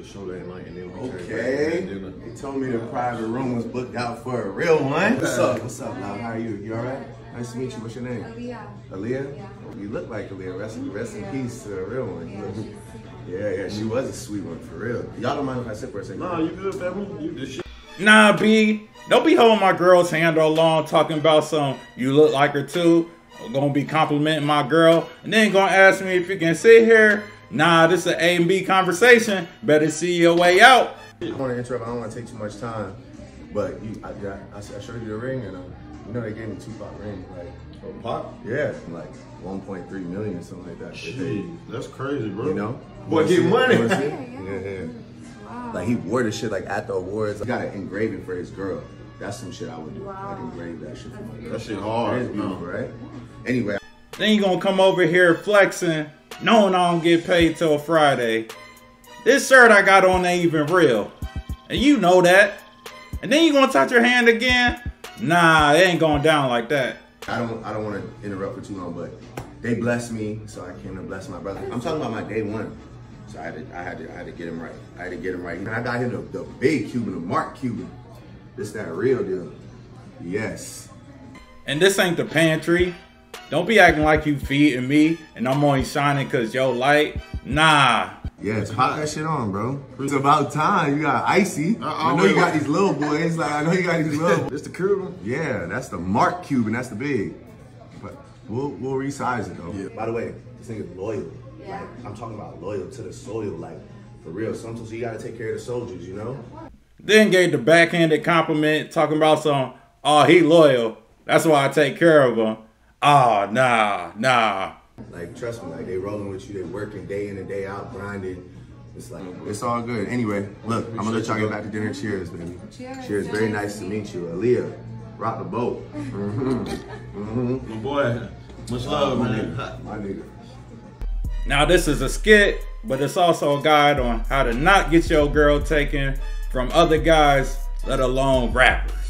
the show that night, and then we came back. They told me the private room was booked out for a real one. What's up? What's up, Lau? How are you? You all right? Nice to meet you. What's your name? Aaliyah. Aaliyah? Yeah. You look like Aaliyah. Rest in peace to a real one. Yeah, yeah, she was a sweet one, for real. Y'all don't mind if I sit for a second? Nah, you good, family? You just shit. Nah, B, don't be holding my girl's hand all along talking about some, you look like her too. I'm gonna be complimenting my girl, and then gonna ask me if you can sit here. Nah, this is an A and B conversation. Better see your way out. I don't wanna interrupt, I don't wanna take too much time, but you, I showed you the ring, and you know they gave me $2 ring, like. A pop? Yeah, like 1.3 million or something like that. Jeez, that's crazy, bro. You know? Boy, get money. Yeah. Wow. Like, he wore this shit, like, at the awards. He got an engraving for his girl. That's some shit I would do. Wow. I'd engrave that shit for my girl. That shit hard. It's beautiful, right? Anyway. Then you gonna come over here flexing, knowing I don't get paid till Friday. This shirt I got on ain't even real. And you know that. And then you gonna touch your hand again? Nah, it ain't going down like that. I don't want to interrupt for too long, but they blessed me, so I came to bless my brother. I'm talking about my day one, so I had to get him right. I had to get him right, and I got him the big Cuban, the Mark Cuban. This that real deal, yes. And this ain't the pantry. Don't be acting like you feeding me, and I'm only shining 'cause yo light. Nah. Yes, pop that shit on, bro. It's about time. You got icy. I know you got these little boys. Like, I know you got these little boys. It's the Cuban? Yeah, that's the Mark Cuban. That's the big. But we'll resize it, though. Yeah. By the way, this nigga's loyal. Yeah. Like, I'm talking about loyal to the soil. Like, for real. Sometimes you got to take care of the soldiers, you know? Then gave the backhanded compliment, talking about some, oh, he loyal. That's why I take care of him. Oh, nah. Like, trust me, like, they rolling with you, they working day in and day out, grinding. It's like, it's all good. Anyway, look, I'm gonna let y'all get back to dinner. Cheers, baby. Cheers. Cheers. Very nice to meet you, Aaliyah. Rock the boat. My boy, much love, man. My nigga. Now, this is a skit, but it's also a guide on how to not get your girl taken from other guys, let alone rappers.